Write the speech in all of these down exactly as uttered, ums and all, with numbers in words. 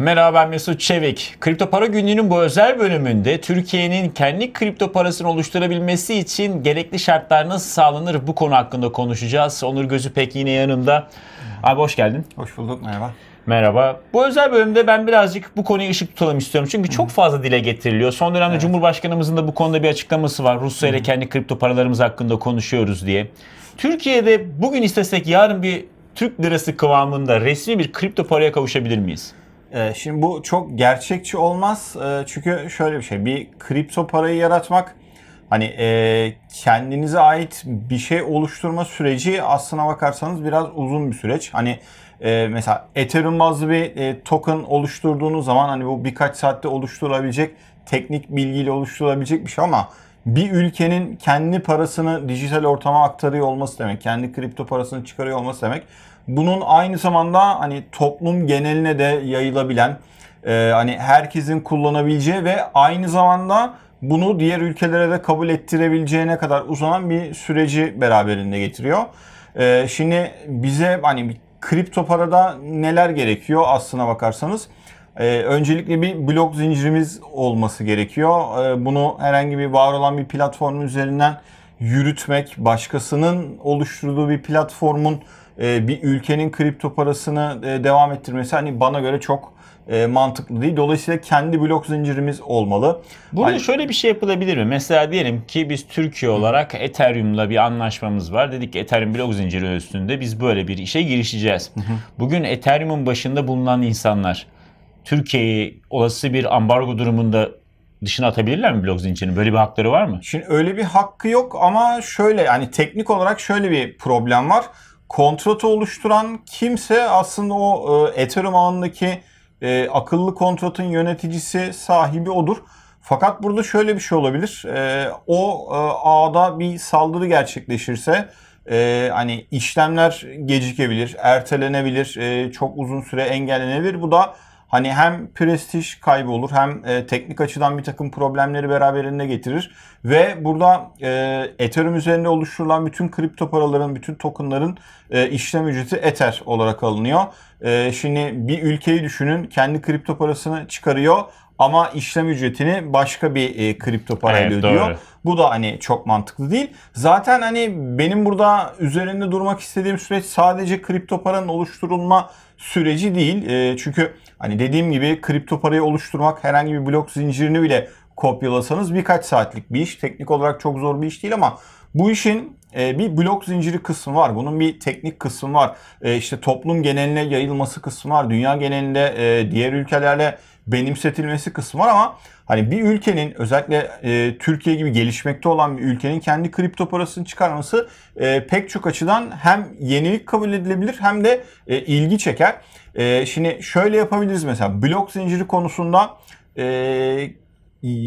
Merhaba, ben Mesut Çevik. Kripto Para Günlüğü'nün bu özel bölümünde Türkiye'nin kendi kripto parasını oluşturabilmesi için gerekli şartlar nasıl sağlanır, bu konu hakkında konuşacağız. Onur Gözüpek yine yanımda. Abi hoş geldin. Hoş bulduk, merhaba. Merhaba. Bu özel bölümde ben birazcık bu konuya ışık tutalım istiyorum. Çünkü çok fazla dile getiriliyor. Son dönemde evet. Cumhurbaşkanımızın da bu konuda bir açıklaması var. Rusya ile kendi kripto paralarımız hakkında konuşuyoruz diye. Türkiye'de bugün istesek yarın bir Türk lirası kıvamında resmi bir kripto paraya kavuşabilir miyiz? Şimdi bu çok gerçekçi olmaz. Çünkü şöyle bir şey. Bir kripto parayı yaratmak, hani kendinize ait bir şey oluşturma süreci aslına bakarsanız biraz uzun bir süreç. Hani mesela Ethereum bazlı bir token oluşturduğunuz zaman hani bu birkaç saatte oluşturulabilecek, teknik bilgiyle oluşturulabilecek bir şey ama bir ülkenin kendi parasını dijital ortama aktarıyor olması demek, kendi kripto parasını çıkarıyor olması demek. Bunun aynı zamanda hani toplum geneline de yayılabilen, e, hani herkesin kullanabileceği ve aynı zamanda bunu diğer ülkelere de kabul ettirebileceğine kadar uzanan bir süreci beraberinde getiriyor. E, şimdi bize hani kripto parada neler gerekiyor aslına bakarsanız? Ee, öncelikle bir blok zincirimiz olması gerekiyor. Ee, bunu herhangi bir var olan bir platform üzerinden yürütmek, başkasının oluşturduğu bir platformun e, bir ülkenin kripto parasını e, devam ettirmesi hani bana göre çok e, mantıklı değil. Dolayısıyla kendi blok zincirimiz olmalı. Burada hani... şöyle bir şey yapılabilir mi? Mesela diyelim ki biz Türkiye olarak Ethereum'la bir anlaşmamız var. Dedik ki Ethereum blok zinciri üstünde biz böyle bir işe girişeceğiz. Bugün Ethereum'un başında bulunan insanlar Türkiye'yi olası bir ambargo durumunda dışına atabilirler mi blok zincirinin? Böyle bir hakları var mı? Şimdi öyle bir hakkı yok ama şöyle, yani teknik olarak şöyle bir problem var. Kontratı oluşturan kimse aslında o e, Ethereum ağındaki e, akıllı kontratın yöneticisi, sahibi odur. Fakat burada şöyle bir şey olabilir. E, o e, ağda bir saldırı gerçekleşirse Ee, hani işlemler gecikebilir, ertelenebilir, e, çok uzun süre engellenebilir. Bu da hani hem prestij kaybı olur hem e, teknik açıdan bir takım problemleri beraberinde getirir. Ve burada e, Ethereum üzerinde oluşturulan bütün kripto paraların, bütün tokenların e, işlem ücreti Ether olarak alınıyor. E, şimdi bir ülkeyi düşünün, kendi kripto parasını çıkarıyor ama işlem ücretini başka bir e, kripto parayla evet, ödüyor. Doğru. Bu da hani çok mantıklı değil. Zaten hani benim burada üzerinde durmak istediğim süreç sadece kripto paranın oluşturulma süreci değil. E, çünkü hani dediğim gibi kripto parayı oluşturmak, herhangi bir blok zincirini bile kopyalasanız birkaç saatlik bir iş. Teknik olarak çok zor bir iş değil ama bu işin e, bir blok zinciri kısmı var. Bunun bir teknik kısmı var. E, işte toplum geneline yayılması kısmı var. Dünya genelinde e, diğer ülkelerle benimsetilmesi kısmı var ama hani bir ülkenin, özellikle e, Türkiye gibi gelişmekte olan bir ülkenin kendi kripto parasını çıkarması e, pek çok açıdan hem yenilik kabul edilebilir hem de e, ilgi çeker. E, şimdi şöyle yapabiliriz mesela blok zinciri konusunda e,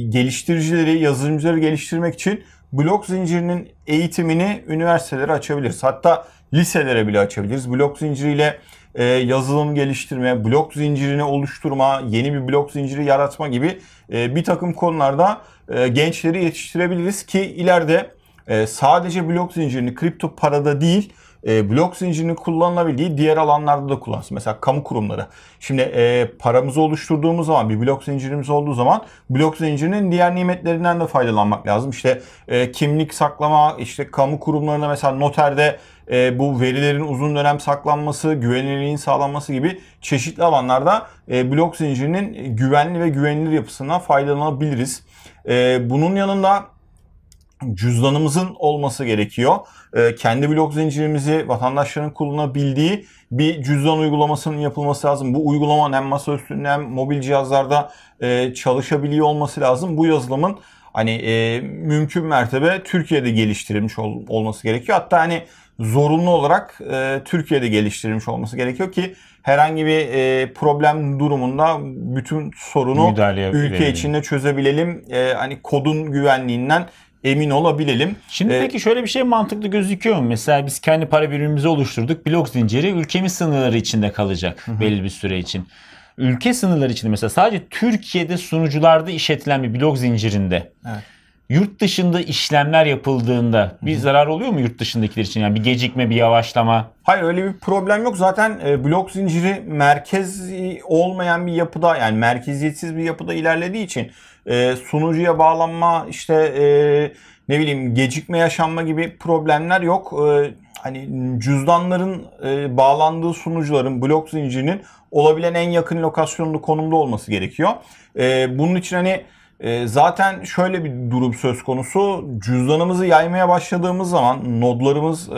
geliştiricileri, yazılımcıları geliştirmek için blok zincirinin eğitimini üniversitelere açabiliriz. Hatta liselere bile açabiliriz. Blok zinciriyle e, yazılım geliştirme, blok zincirini oluşturma, yeni bir blok zinciri yaratma gibi e, bir takım konularda e, gençleri yetiştirebiliriz ki ileride e, sadece blok zincirini kripto parada değil, E, blok zincirinin kullanılabildiği diğer alanlarda da kullansın. Mesela kamu kurumları. Şimdi e, paramızı oluşturduğumuz zaman, bir blok zincirimiz olduğu zaman blok zincirinin diğer nimetlerinden de faydalanmak lazım. İşte e, kimlik saklama, işte kamu kurumlarında mesela noterde e, bu verilerin uzun dönem saklanması, güvenilirliğin sağlanması gibi çeşitli alanlarda e, blok zincirinin güvenli ve güvenilir yapısından faydalanabiliriz. E, bunun yanında cüzdanımızın olması gerekiyor. Ee, kendi blok zincirimizi vatandaşların kullanabildiği bir cüzdan uygulamasının yapılması lazım. Bu uygulamanın hem masaüstünde hem mobil cihazlarda e, çalışabiliyor olması lazım. Bu yazılımın hani e, mümkün mertebe Türkiye'de geliştirilmiş ol, olması gerekiyor. Hatta hani zorunlu olarak e, Türkiye'de geliştirilmiş olması gerekiyor ki herhangi bir e, problem durumunda bütün sorunu müdahale ülke içinde çözebilelim. E, hani kodun güvenliğinden emin olabilelim. Şimdi ee, peki şöyle bir şey mantıklı gözüküyor mu? Mesela biz kendi para birimimizi oluşturduk. Blok zinciri ülkemiz sınırları içinde kalacak hı. belli bir süre için. Ülke sınırları içinde mesela sadece Türkiye'de sunucularda işletilen bir blok zincirinde evet. Yurt dışında işlemler yapıldığında bir zarar oluyor mu yurt dışındakiler için? Yani bir gecikme, bir yavaşlama? Hayır, öyle bir problem yok. Zaten blok zinciri merkez olmayan bir yapıda, yani merkeziyetsiz bir yapıda ilerlediği için sunucuya bağlanma, işte ne bileyim gecikme yaşanma gibi problemler yok. Hani cüzdanların bağlandığı sunucuların blok zincirinin olabilen en yakın lokasyonlu konumda olması gerekiyor. Bunun için hani zaten şöyle bir durum söz konusu. Cüzdanımızı yaymaya başladığımız zaman, nodlarımız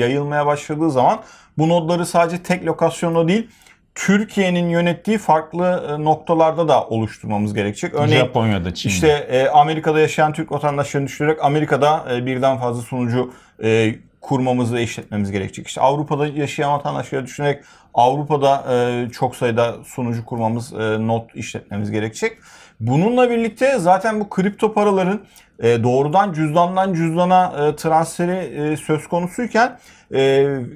yayılmaya başladığı zaman bu nodları sadece tek lokasyonda değil, Türkiye'nin yönettiği farklı noktalarda da oluşturmamız gerekecek. Örneğin Japonya'da, Çin'de. İşte Amerika'da yaşayan Türk vatandaşlarını düşünerek Amerika'da birden fazla sunucu kurmamız ve işletmemiz gerekecek. İşte Avrupa'da yaşayan vatandaşları düşünerek Avrupa'da çok sayıda sunucu kurmamız, not işletmemiz gerekecek. Bununla birlikte zaten bu kripto paraların doğrudan cüzdandan cüzdana transferi söz konusuyken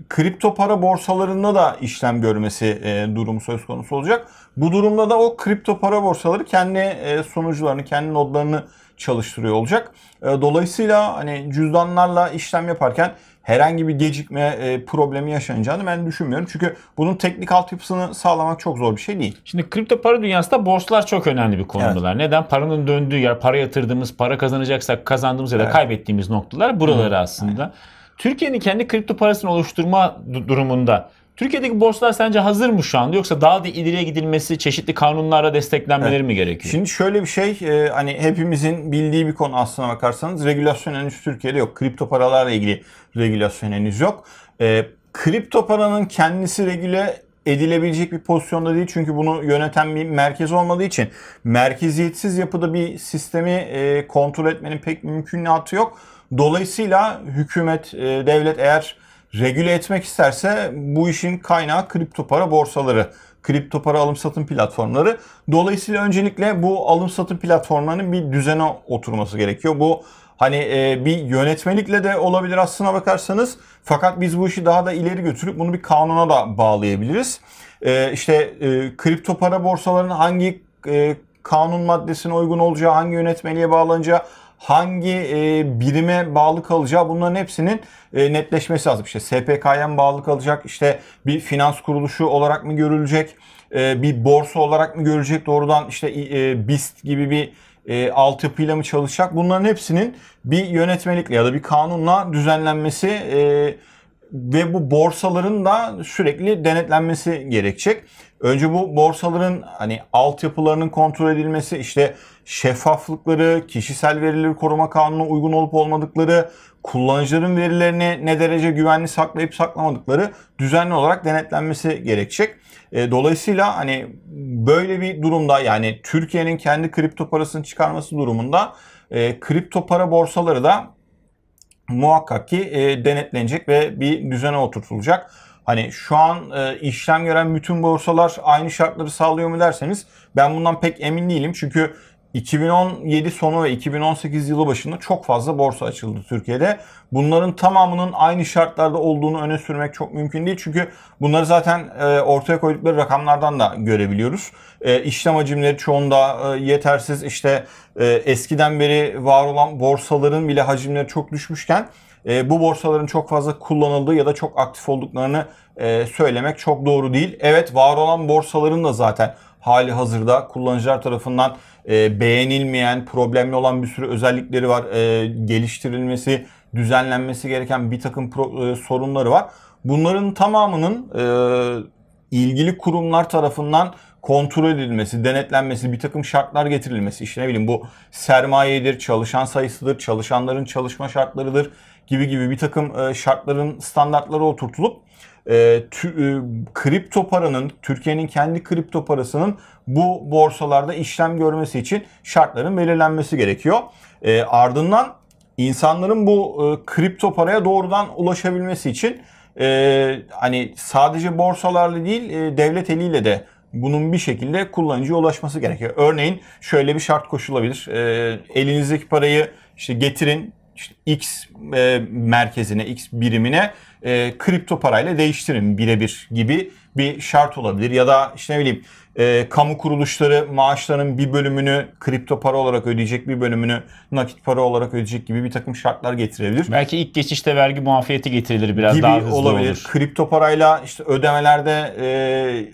kripto para borsalarında da işlem görmesi durumu söz konusu olacak. Bu durumda da o kripto para borsaları kendi sunucularını, kendi nodlarını çalıştırıyor olacak. Dolayısıyla hani cüzdanlarla işlem yaparken herhangi bir gecikme problemi yaşanacağını ben düşünmüyorum. Çünkü bunun teknik altyapısını sağlamak çok zor bir şey değil. Şimdi kripto para dünyasında borsalar çok önemli bir konumdalar. Evet. Neden? Paranın döndüğü yer, para yatırdığımız, para kazanacaksak kazandığımız ya da evet. kaybettiğimiz noktalar buraları evet. aslında. Evet. Türkiye'nin kendi kripto parasını oluşturma durumunda Türkiye'deki borsalar sence hazır mı şu anda, yoksa daha da ileriye gidilmesi, çeşitli kanunlarla desteklenmeleri evet. mi gerekiyor? Şimdi şöyle bir şey, e, hani hepimizin bildiği bir konu aslına bakarsanız, regülasyon henüz Türkiye'de yok. Kripto paralarla ilgili regülasyon henüz yok. E, kripto paranın kendisi regüle edilebilecek bir pozisyonda değil, çünkü bunu yöneten bir merkez olmadığı için merkeziyetsiz yapıda bir sistemi e, kontrol etmenin pek mümkünatı yok. Dolayısıyla hükümet, e, devlet eğer regüle etmek isterse bu işin kaynağı kripto para borsaları, kripto para alım satım platformları. Dolayısıyla öncelikle bu alım satım platformlarının bir düzene oturması gerekiyor. Bu hani bir yönetmelikle de olabilir aslına bakarsanız. Fakat biz bu işi daha da ileri götürüp bunu bir kanuna da bağlayabiliriz. İşte kripto para borsalarının hangi kanun maddesine uygun olacağı, hangi yönetmeliğe bağlanacağı, hangi e, birime bağlı kalacağı, bunların hepsinin e, netleşmesi lazım. İşte S P K'ya mı bağlı kalacak, işte bir finans kuruluşu olarak mı görülecek, e, bir borsa olarak mı görülecek, doğrudan işte e, BIST gibi bir e, altyapıyla mı çalışacak, bunların hepsinin bir yönetmelikle ya da bir kanunla düzenlenmesi e, ve bu borsaların da sürekli denetlenmesi gerekecek. Önce bu borsaların hani altyapılarının kontrol edilmesi, işte şeffaflıkları, kişisel verileri koruma kanununa uygun olup olmadıkları, kullanıcıların verilerini ne derece güvenli saklayıp saklamadıkları düzenli olarak denetlenmesi gerekecek. Dolayısıyla hani böyle bir durumda, yani Türkiye'nin kendi kripto parasını çıkarması durumunda e, kripto para borsaları da muhakkak ki e, denetlenecek ve bir düzene oturtulacak. Hani şu an e, işlem gören bütün borsalar aynı şartları sağlıyor mu derseniz ben bundan pek emin değilim. Çünkü iki bin on yedi sonu ve iki bin on sekiz yılı başında çok fazla borsa açıldı Türkiye'de. Bunların tamamının aynı şartlarda olduğunu öne sürmek çok mümkün değil. Çünkü bunları zaten e, ortaya koydukları rakamlardan da görebiliyoruz. E, işlem hacimleri çoğunda e, yetersiz. İşte e, eskiden beri var olan borsaların bile hacimleri çok düşmüşken e, bu borsaların çok fazla kullanıldığı ya da çok aktif olduklarını e, söylemek çok doğru değil. Evet, var olan borsaların da zaten hali hazırda kullanıcılar tarafından e, beğenilmeyen, problemli olan bir sürü özellikleri var. E, geliştirilmesi, düzenlenmesi gereken bir takım pro, e, sorunları var. Bunların tamamının e, ilgili kurumlar tarafından kontrol edilmesi, denetlenmesi, bir takım şartlar getirilmesi. İşte ne bileyim bu sermayedir, çalışan sayısıdır, çalışanların çalışma şartlarıdır gibi gibi bir takım e, şartların standartları oturtulup E, tü, e, kripto paranın, Türkiye'nin kendi kripto parasının bu borsalarda işlem görmesi için şartların belirlenmesi gerekiyor. E, ardından insanların bu e, kripto paraya doğrudan ulaşabilmesi için e, hani sadece borsalarla değil e, devlet eliyle de bunun bir şekilde kullanıcıya ulaşması gerekiyor. Örneğin şöyle bir şart koşulabilir. E, elinizdeki parayı işte getirin, işte X e, merkezine, X birimine e, kripto parayla değiştirin birebir gibi bir şart olabilir. Ya da işte ne bileyim e, kamu kuruluşları maaşlarının bir bölümünü kripto para olarak ödeyecek, bir bölümünü nakit para olarak ödeyecek gibi bir takım şartlar getirebilir. Belki ilk geçişte vergi muafiyeti getirilir, biraz daha hızlı olabilir. Olur. Kripto parayla işte ödemelerde e,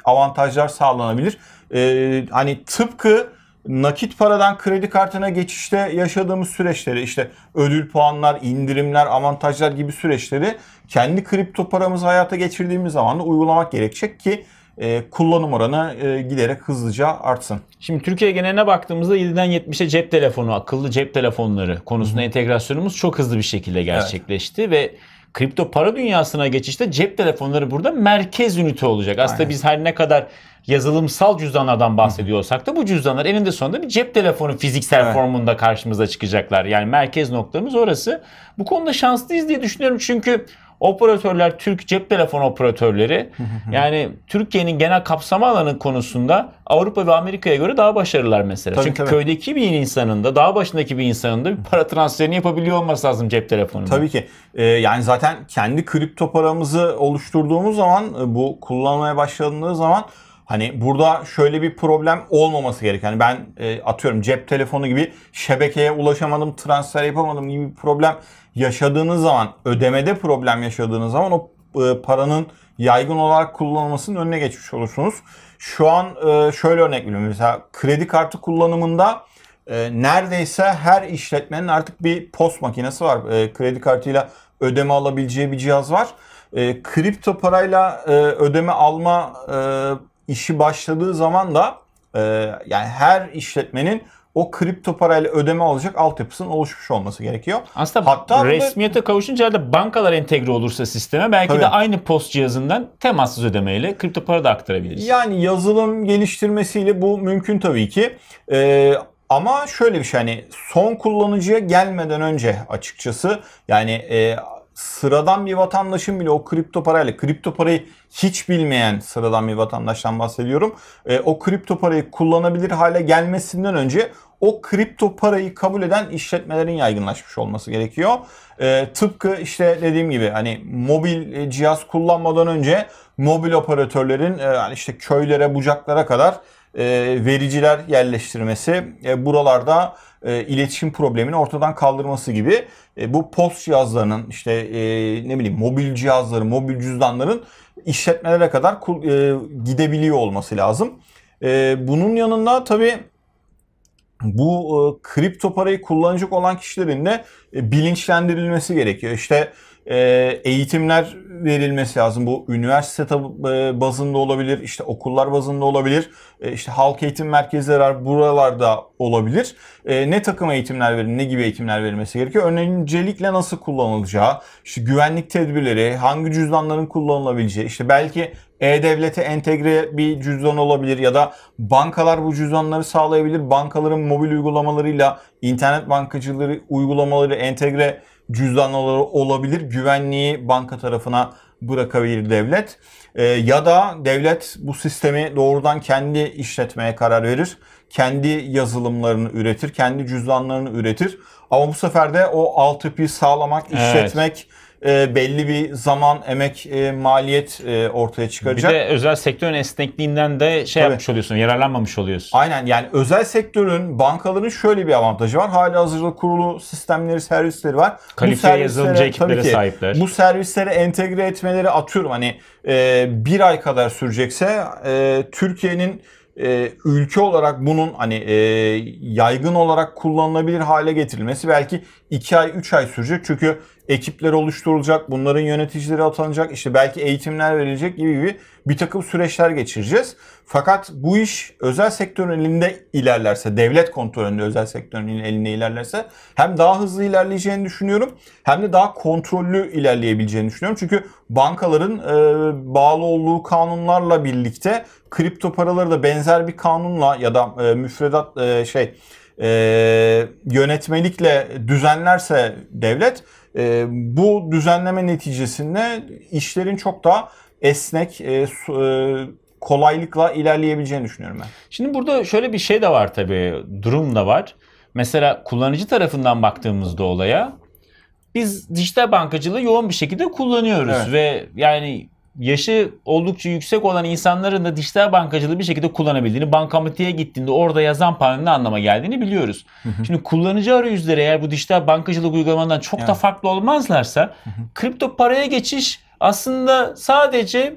avantajlar sağlanabilir. E, hani tıpkı nakit paradan kredi kartına geçişte yaşadığımız süreçleri, işte ödül puanlar, indirimler, avantajlar gibi süreçleri kendi kripto paramızı hayata geçirdiğimiz zaman da uygulamak gerekecek ki e, kullanım oranı e, giderek hızlıca artsın. Şimdi Türkiye geneline baktığımızda yediden yetmişe cep telefonu, akıllı cep telefonları konusunda Hı. entegrasyonumuz çok hızlı bir şekilde gerçekleşti. Evet. Ve kripto para dünyasına geçişte cep telefonları burada merkez ünite olacak. Aslında Aynen. biz her ne kadar yazılımsal cüzdanlardan bahsediyorsak da bu cüzdanlar eninde sonunda bir cep telefonu fiziksel evet. formunda karşımıza çıkacaklar. Yani merkez noktamız orası. Bu konuda şanslıyız diye düşünüyorum çünkü operatörler, Türk cep telefonu operatörleri yani Türkiye'nin genel kapsama alanı konusunda Avrupa ve Amerika'ya göre daha başarılılar mesela. Tabii, çünkü tabii. köydeki bir insanın da dağ başındaki bir insanın da bir para transferini yapabiliyor olması lazım cep telefonunda. Tabii ki. Ee, yani zaten kendi kripto paramızı oluşturduğumuz zaman, bu kullanmaya başladığımız zaman hani burada şöyle bir problem olmaması gerek. Yani ben e, atıyorum cep telefonu gibi şebekeye ulaşamadım, transfer yapamadım gibi bir problem yaşadığınız zaman, ödemede problem yaşadığınız zaman o e, paranın yaygın olarak kullanılmasının önüne geçmiş olursunuz. Şu an e, şöyle örnek veriyorum. Mesela kredi kartı kullanımında e, neredeyse her işletmenin artık bir POS makinesi var. E, kredi kartıyla ödeme alabileceği bir cihaz var. E, kripto parayla e, ödeme alma e, İşi başladığı zaman da e, yani her işletmenin o kripto parayla ödeme alacak altyapısının oluşmuş olması gerekiyor. Aslında hatta resmiyete da, kavuşunca da bankalar entegre olursa sisteme belki tabii. de aynı POS cihazından temassız ödemeyle kripto para da aktarabiliriz. Yani yazılım geliştirmesiyle bu mümkün tabii ki. E, ama şöyle bir şey, hani son kullanıcıya gelmeden önce açıkçası yani e, sıradan bir vatandaşın bile o kripto parayla, kripto parayı hiç bilmeyen sıradan bir vatandaştan bahsediyorum, E, o kripto parayı kullanabilir hale gelmesinden önce o kripto parayı kabul eden işletmelerin yaygınlaşmış olması gerekiyor. E, tıpkı işte dediğim gibi hani mobil cihaz kullanmadan önce mobil operatörlerin e, işte köylere, bucaklara kadar e, vericiler yerleştirmesi, e, buralarda E, iletişim problemini ortadan kaldırması gibi e, bu POS cihazlarının işte e, ne bileyim mobil cihazların, mobil cüzdanların işletmelere kadar e, gidebiliyor olması lazım. E, bunun yanında tabii bu e, kripto parayı kullanacak olan kişilerin de e, bilinçlendirilmesi gerekiyor. İşte e, eğitimler verilmesi lazım. Bu üniversite tab- bazında olabilir, işte okullar bazında olabilir, e, işte halk eğitim merkezleri buralarda olabilir. E, ne takım eğitimler verin, ne gibi eğitimler verilmesi gerekiyor? Öncelikle nasıl kullanılacağı, işte güvenlik tedbirleri, hangi cüzdanların kullanılabileceği, işte belki E-Devlet'e entegre bir cüzdan olabilir ya da bankalar bu cüzdanları sağlayabilir. Bankaların mobil uygulamalarıyla, internet bankacılığı uygulamaları entegre cüzdanları olabilir. Güvenliği banka tarafına bırakabilir devlet. Ee, ya da devlet bu sistemi doğrudan kendi işletmeye karar verir. Kendi yazılımlarını üretir, kendi cüzdanlarını üretir. Ama bu sefer de o altyapıyı sağlamak, evet. işletmek, E, belli bir zaman, emek, e, maliyet e, ortaya çıkaracak. Bir de özel sektörün esnekliğinden de şey Tabii. yapmış oluyorsun, yararlanmamış oluyorsun. Aynen, yani özel sektörün, bankaların şöyle bir avantajı var. Halihazırda kurulu sistemleri, servisleri var. Kalifiye yazılımcı ekiplere sahipler. Bu servislere entegre etmeleri, atıyorum hani e, bir ay kadar sürecekse e, Türkiye'nin Ee, ülke olarak bunun hani e, yaygın olarak kullanılabilir hale getirilmesi belki iki ay üç ay sürecek. Çünkü ekipler oluşturulacak, bunların yöneticileri atanacak, işte belki eğitimler verilecek gibi gibi bir takım süreçler geçireceğiz. Fakat bu iş özel sektörün elinde ilerlerse, devlet kontrolünde özel sektörün elinde ilerlerse hem daha hızlı ilerleyeceğini düşünüyorum hem de daha kontrollü ilerleyebileceğini düşünüyorum. Çünkü bankaların e, bağlı olduğu kanunlarla birlikte kripto paraları da benzer bir kanunla ya da e, müfredat e, şey e, yönetmelikle düzenlerse devlet, e, bu düzenleme neticesinde işlerin çok daha esnek, e, su, e, kolaylıkla ilerleyebileceğini düşünüyorum ben. Şimdi burada şöyle bir şey de var tabii, durum da var. Mesela kullanıcı tarafından baktığımızda olaya biz dijital bankacılığı yoğun bir şekilde kullanıyoruz. Evet. Ve yani yaşı oldukça yüksek olan insanların da dijital bankacılığı bir şekilde kullanabildiğini, bankamatiğe gittiğinde orada yazan paranın ne anlama geldiğini biliyoruz. Hı hı. Şimdi kullanıcı arayüzleri eğer bu dijital bankacılık uygulamandan çok yani. da farklı olmazlarsa, hı hı, kripto paraya geçiş aslında sadece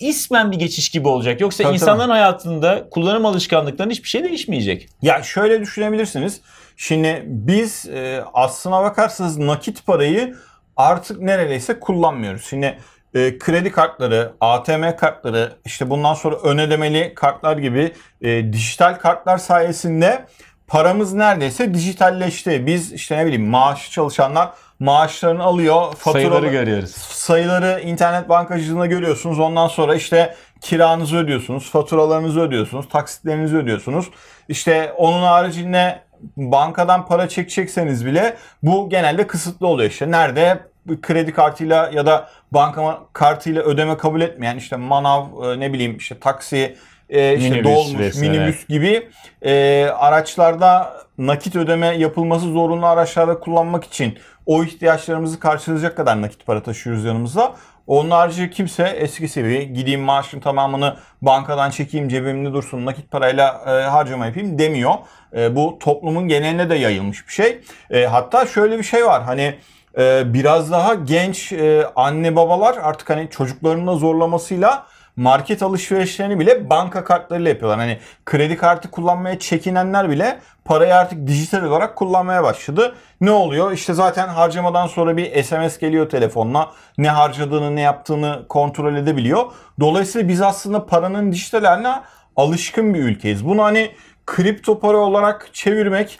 ismen bir geçiş gibi olacak. Yoksa tabii, insanların tabii. hayatında kullanım alışkanlıklarının hiçbir şey değişmeyecek. Ya şöyle düşünebilirsiniz. Şimdi biz e, aslına bakarsanız nakit parayı artık neredeyse kullanmıyoruz. Şimdi e, kredi kartları, A T M kartları, işte bundan sonra ön ödemeli kartlar gibi e, dijital kartlar sayesinde paramız neredeyse dijitalleşti. Biz işte ne bileyim maaşı çalışanlar maaşlarını alıyor. Sayıları görüyoruz. Sayıları internet bankacılığında görüyorsunuz. Ondan sonra işte kiranızı ödüyorsunuz, faturalarınızı ödüyorsunuz, taksitlerinizi ödüyorsunuz. İşte onun haricinde bankadan para çekecekseniz bile bu genelde kısıtlı oluyor. İşte nerede kredi kartıyla ya da banka kartıyla ödeme kabul etmeyen işte manav, ne bileyim işte taksi, E, işte minibüs dolmuş, vesaire. minibüs gibi e, araçlarda nakit ödeme yapılması zorunlu araçlarda kullanmak için o ihtiyaçlarımızı karşılayacak kadar nakit para taşıyoruz yanımızda. Onun harici kimse eskisi gibi gideyim maaşın tamamını bankadan çekeyim cebimde dursun nakit parayla e, harcama yapayım demiyor. E, bu toplumun geneline de yayılmış bir şey. E, hatta şöyle bir şey var, hani e, biraz daha genç e, anne babalar artık hani çocuklarının da zorlamasıyla market alışverişlerini bile banka kartlarıyla yapıyorlar. Hani kredi kartı kullanmaya çekinenler bile parayı artık dijital olarak kullanmaya başladı. Ne oluyor? İşte zaten harcamadan sonra bir S M S geliyor telefonla. Ne harcadığını, ne yaptığını kontrol edebiliyor. Dolayısıyla biz aslında paranın dijital haline alışkın bir ülkeyiz. Bunu hani kripto para olarak çevirmek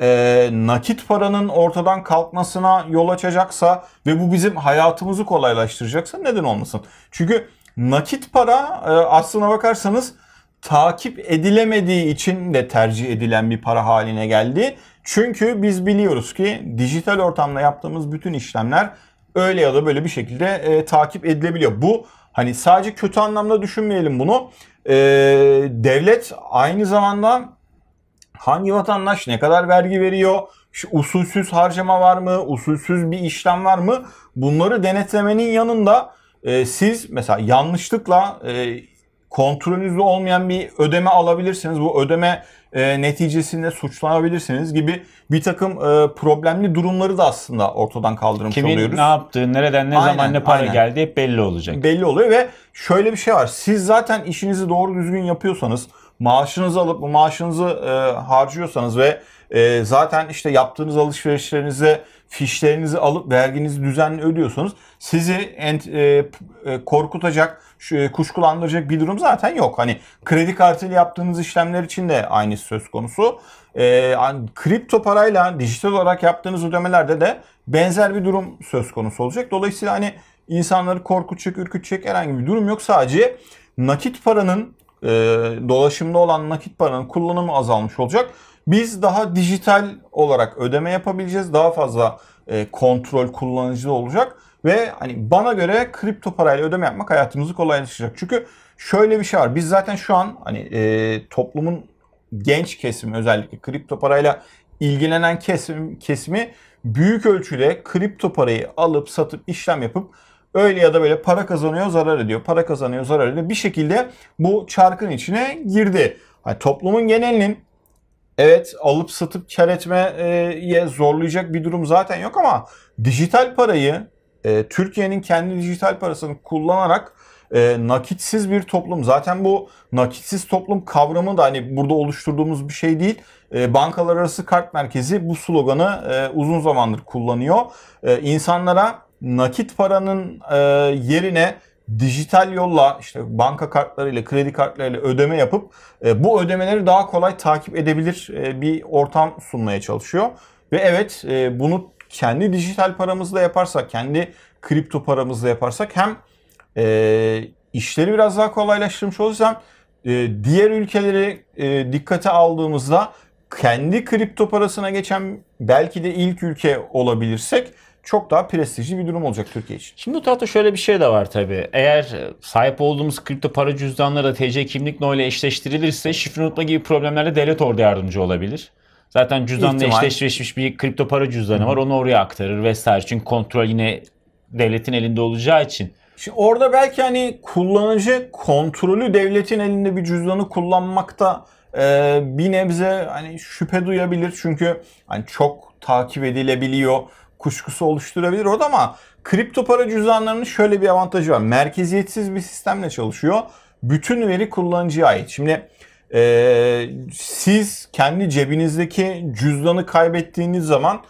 e, nakit paranın ortadan kalkmasına yol açacaksa ve bu bizim hayatımızı kolaylaştıracaksa neden olmasın? Çünkü nakit para aslına bakarsanız takip edilemediği için de tercih edilen bir para haline geldi. Çünkü biz biliyoruz ki dijital ortamda yaptığımız bütün işlemler öyle ya da böyle bir şekilde e, takip edilebiliyor. Bu hani sadece kötü anlamda düşünmeyelim bunu. E, devlet aynı zamanda hangi vatandaş ne kadar vergi veriyor, işte usulsüz harcama var mı, usulsüz bir işlem var mı, bunları denetlemenin yanında siz mesela yanlışlıkla kontrolünüzde olmayan bir ödeme alabilirsiniz. Bu ödeme neticesinde suçlanabilirsiniz gibi bir takım problemli durumları da aslında ortadan kaldırmış Kimin oluyoruz. Kimin ne yaptığı, nereden, ne aynen, zaman, ne para aynen. geldi hep belli olacak. Belli oluyor ve şöyle bir şey var. Siz zaten işinizi doğru düzgün yapıyorsanız, maaşınızı alıp bu maaşınızı harcıyorsanız ve zaten işte yaptığınız alışverişlerinize fişlerinizi alıp verginizi düzenli ödüyorsanız sizi ent, e, korkutacak, kuşkulandıracak bir durum zaten yok. Hani kredi kartıyla yaptığınız işlemler için de aynı söz konusu. E, kripto parayla dijital olarak yaptığınız ödemelerde de benzer bir durum söz konusu olacak. Dolayısıyla hani insanları korkutacak, ürkütecek herhangi bir durum yok. Sadece nakit paranın, e, dolaşımda olan nakit paranın kullanımı azalmış olacak. Biz daha dijital olarak ödeme yapabileceğiz. Daha fazla e, kontrol kullanıcıda olacak. Ve hani bana göre kripto parayla ödeme yapmak hayatımızı kolaylaştıracak. Çünkü şöyle bir şey var. Biz zaten şu an hani e, toplumun genç kesimi, özellikle kripto parayla ilgilenen kesim, kesimi büyük ölçüde kripto parayı alıp satıp işlem yapıp öyle ya da böyle para kazanıyor zarar ediyor. Para kazanıyor zarar ediyor. Bir şekilde bu çarkın içine girdi. Hani toplumun genelinin evet alıp satıp kar etmeye zorlayacak bir durum zaten yok ama dijital parayı e, Türkiye'nin kendi dijital parasını kullanarak e, nakitsiz bir toplum, zaten bu nakitsiz toplum kavramı da hani burada oluşturduğumuz bir şey değil. E, Bankalar Arası Kart Merkezi bu sloganı e, uzun zamandır kullanıyor. E, insanlara nakit paranın e, yerine dijital yolla işte banka kartlarıyla, kredi kartlarıyla ödeme yapıp e, bu ödemeleri daha kolay takip edebilir e, bir ortam sunmaya çalışıyor. Ve evet e, bunu kendi dijital paramızla yaparsak, kendi kripto paramızla yaparsak hem e, işleri biraz daha kolaylaştırmış olacağız hem e, diğer ülkeleri e, dikkate aldığımızda kendi kripto parasına geçen belki de ilk ülke olabilirsek çok daha prestijli bir durum olacak Türkiye için. Şimdi bu tarafta şöyle bir şey de var tabii. Eğer sahip olduğumuz kripto para cüzdanları da T C kimlik no ile eşleştirilirse şifre unutma gibi problemlerde devlet orada yardımcı olabilir. Zaten cüzdanla eşleşmiş bir kripto para cüzdanı var. Onu oraya aktarır vesaire. Çünkü kontrol yine devletin elinde olacağı için. Şimdi orada belki hani kullanıcı kontrolü devletin elinde bir cüzdanı kullanmakta e, bir nebze hani şüphe duyabilir. Çünkü hani çok takip edilebiliyor, kuşkusu oluşturabilir orada, ama kripto para cüzdanlarının şöyle bir avantajı var. Merkeziyetsiz bir sistemle çalışıyor. Bütün veri kullanıcıya ait. Şimdi e, siz kendi cebinizdeki cüzdanı kaybettiğiniz zaman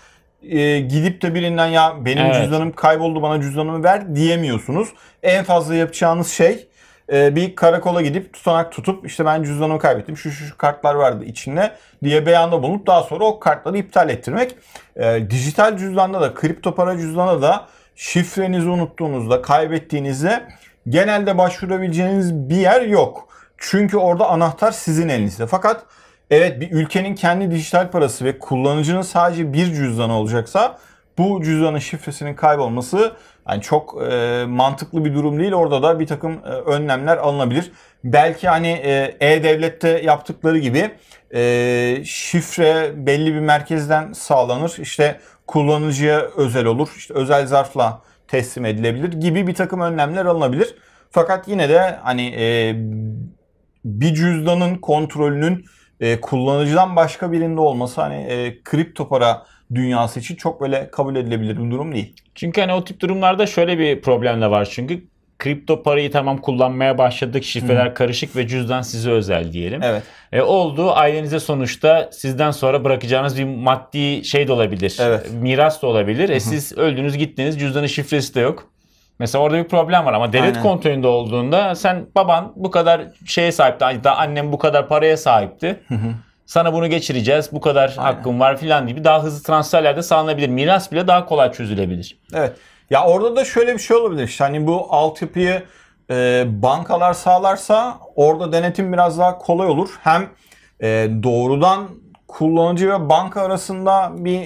e, gidip de birinden ya benim evet. cüzdanım kayboldu, bana cüzdanımı ver diyemiyorsunuz. En fazla yapacağınız şey e, bir karakola gidip tutanak tutup işte ben cüzdanımı kaybettim, şu şu, şu kartlar vardı içinde diye beyanda bulunup daha sonra o kartları iptal ettirmek. E, dijital cüzdanda da kripto para cüzdanda da şifrenizi unuttuğunuzda, kaybettiğinizde genelde başvurabileceğiniz bir yer yok. Çünkü orada anahtar sizin elinizde. Fakat evet, bir ülkenin kendi dijital parası ve kullanıcının sadece bir cüzdanı olacaksa bu cüzdanın şifresinin kaybolması yani çok e, mantıklı bir durum değil. Orada da bir takım e, önlemler alınabilir. Belki hani e-devlette yaptıkları gibi e, şifre belli bir merkezden sağlanır. İşte kullanıcıya özel olur. İşte özel zarfla teslim edilebilir gibi bir takım önlemler alınabilir. Fakat yine de hani e, bir cüzdanın kontrolünün e, kullanıcıdan başka birinde olması hani e, kripto para dünyası için çok böyle kabul edilebilir bir durum değil. Çünkü hani o tip durumlarda şöyle bir problem de var çünkü. Kripto parayı tamam kullanmaya başladık. Şifreler Hı. karışık ve cüzdan size özel diyelim. Evet. E, oldu. Ailenize sonuçta sizden sonra bırakacağınız bir maddi şey de olabilir. Evet. Miras da olabilir. Hı. E, siz öldünüz gittiniz. Cüzdanın şifresi de yok. Mesela orada bir problem var ama devlet Aynen. kontrolünde olduğunda sen baban bu kadar şeye sahipti. Daha annem bu kadar paraya sahipti. Hı hı. Sana bunu geçireceğiz. Bu kadar Aynen. hakkın var filan gibi. Daha hızlı transferlerde sağlanabilir. Miras bile daha kolay çözülebilir. Evet. Ya orada da şöyle bir şey olabilir. İşte hani bu altyapıyı e, bankalar sağlarsa orada denetim biraz daha kolay olur. Hem e, doğrudan kullanıcı ve banka arasında bir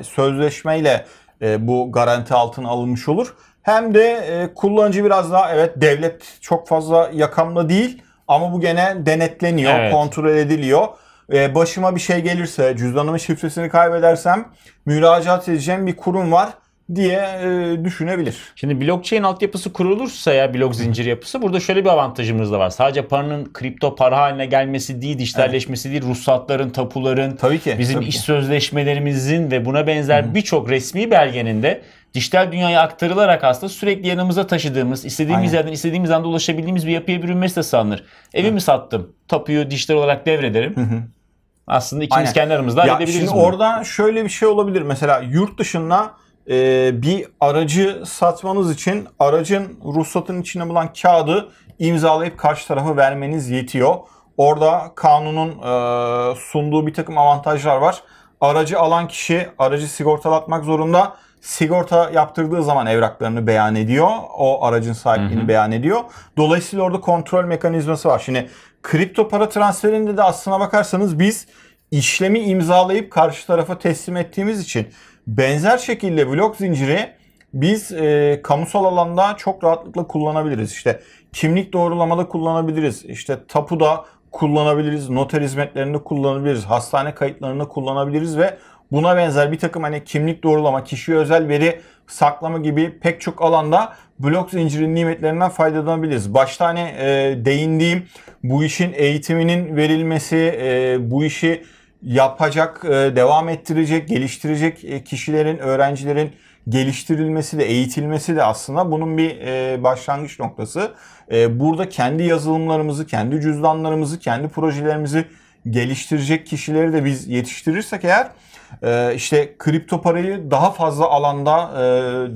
e, sözleşmeyle e, bu garanti altına alınmış olur. Hem de e, kullanıcı biraz daha evet devlet çok fazla yakamda değil ama bu gene denetleniyor, evet. kontrol ediliyor. E, başıma bir şey gelirse, cüzdanımın şifresini kaybedersem müracaat edeceğim bir kurum var diye e, düşünebilir. Şimdi blockchain altyapısı kurulursa ya blok zincir yapısı burada şöyle bir avantajımız da var. Sadece paranın kripto para haline gelmesi değil, dijitalleşmesi evet. değil, ruhsatların, tapuların, tabii ki, bizim tabii iş ki. sözleşmelerimizin ve buna benzer birçok resmi belgenin de dijital dünyaya aktarılarak aslında sürekli yanımıza taşıdığımız, istediğimiz Aynen. yerden istediğimiz anda ulaşabildiğimiz bir yapıya bürünmesi de sağlanır. Evimi Hı. sattım, tapuyu dijital olarak devrederim. Hı -hı. Aslında ikimiz Aynen. kendi aramızda halledebiliriz. Şimdi bunu. Orada şöyle bir şey olabilir. Mesela yurt dışında Ee, bir aracı satmanız için aracın ruhsatının içine bulunan kağıdı imzalayıp karşı tarafa vermeniz yetiyor. Orada kanunun e, sunduğu bir takım avantajlar var. Aracı alan kişi aracı sigortalatmak zorunda. Sigorta yaptırdığı zaman evraklarını beyan ediyor. O aracın sahipliğini Hı-hı. beyan ediyor. Dolayısıyla orada kontrol mekanizması var. Şimdi kripto para transferinde de aslına bakarsanız biz işlemi imzalayıp karşı tarafa teslim ettiğimiz için benzer şekilde blok zinciri biz e, kamusal alanda çok rahatlıkla kullanabiliriz. İşte kimlik doğrulamada kullanabiliriz. İşte tapuda kullanabiliriz. Noter hizmetlerinde kullanabiliriz. Hastane kayıtlarında kullanabiliriz ve buna benzer bir takım hani kimlik doğrulama, kişiye özel veri saklama gibi pek çok alanda blok zincirinin nimetlerinden faydalanabiliriz. Başta hani e, değindiğim bu işin eğitiminin verilmesi, e, bu işi yapacak, devam ettirecek, geliştirecek kişilerin, öğrencilerin geliştirilmesi de, eğitilmesi de aslında bunun bir başlangıç noktası. Burada kendi yazılımlarımızı, kendi cüzdanlarımızı, kendi projelerimizi geliştirecek kişileri de biz yetiştirirsek eğer, işte kripto parayı daha fazla alanda,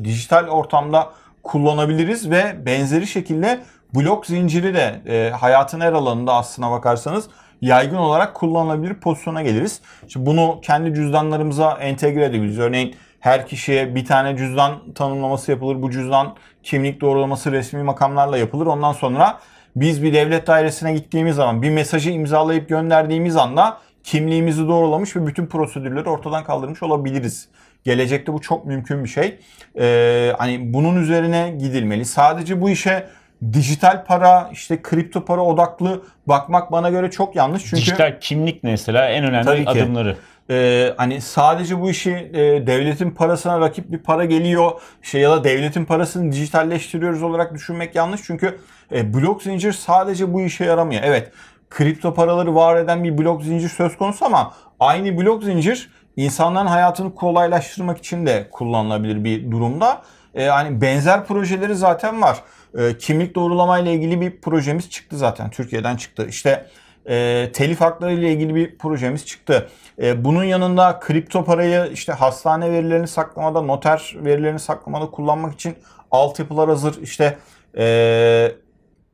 dijital ortamda kullanabiliriz ve benzeri şekilde blok zinciri de hayatın her alanında aslına bakarsanız yaygın olarak kullanılabilir pozisyona geliriz. Şimdi bunu kendi cüzdanlarımıza entegre edebiliriz. Örneğin her kişiye bir tane cüzdan tanımlaması yapılır. Bu cüzdan kimlik doğrulaması resmi makamlarla yapılır. Ondan sonra biz bir devlet dairesine gittiğimiz zaman bir mesajı imzalayıp gönderdiğimiz anda kimliğimizi doğrulamış ve bütün prosedürleri ortadan kaldırmış olabiliriz. Gelecekte bu çok mümkün bir şey. Ee, hani bunun üzerine gidilmeli. Sadece bu işe dijital para, işte kripto para odaklı bakmak bana göre çok yanlış. Çünkü dijital kimlik mesela en önemli adımları. Ee, hani sadece bu işi e, devletin parasına rakip bir para geliyor şey ya da devletin parasını dijitalleştiriyoruz olarak düşünmek yanlış. Çünkü e, blok zincir sadece bu işe yaramıyor. Evet, kripto paraları var eden bir blok zincir söz konusu ama aynı blok zincir insanların hayatını kolaylaştırmak için de kullanılabilir bir durumda. E, hani benzer projeleri zaten var. E, kimlik doğrulamayla ilgili bir projemiz çıktı zaten. Türkiye'den çıktı. İşte E, telif hakları ile ilgili bir projemiz çıktı. E, bunun yanında kripto parayı işte hastane verilerini saklamada, noter verilerini saklamada kullanmak için altyapılar hazır. İşte e,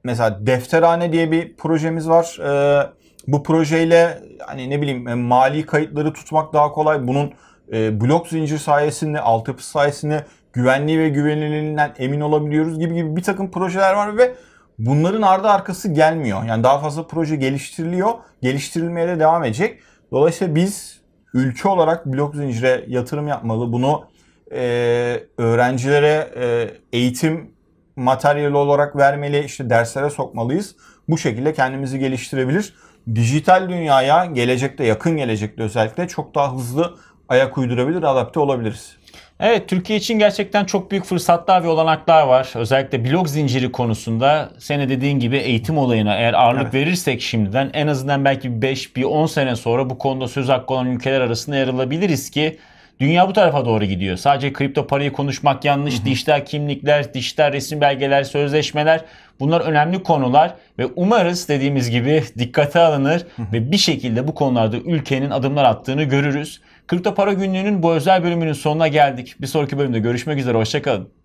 mesela Defterhane diye bir projemiz var. E, bu projeyle hani ne bileyim mali kayıtları tutmak daha kolay. Bunun e, blok zincir sayesinde, altyapı sayesinde güvenliği ve güvenilirliğinden emin olabiliyoruz gibi gibi bir takım projeler var ve bunların ardı arkası gelmiyor. Yani daha fazla proje geliştiriliyor. Geliştirilmeye de devam edecek. Dolayısıyla biz ülke olarak blok zincire yatırım yapmalı. Bunu e, öğrencilere e, eğitim materyali olarak vermeli. İşte derslere sokmalıyız. Bu şekilde kendimizi geliştirebilir. Dijital dünyaya gelecekte, yakın gelecekte özellikle çok daha hızlı ayak uydurabilir, adapte olabiliriz. Evet, Türkiye için gerçekten çok büyük fırsatlar ve olanaklar var. Özellikle blok zinciri konusunda senin dediğin gibi eğitim olayına eğer ağırlık evet. verirsek şimdiden en azından belki beş on sene sonra bu konuda söz hakkı olan ülkeler arasında yer alabiliriz ki dünya bu tarafa doğru gidiyor. Sadece kripto parayı konuşmak yanlış. Hı hı. Dijital kimlikler, dijital resim belgeler, sözleşmeler bunlar önemli konular ve umarız dediğimiz gibi dikkate alınır hı hı. ve bir şekilde bu konularda ülkenin adımlar attığını görürüz. Kripto Para Günlüğü'nün bu özel bölümünün sonuna geldik. Bir sonraki bölümde görüşmek üzere. Hoşça kalın.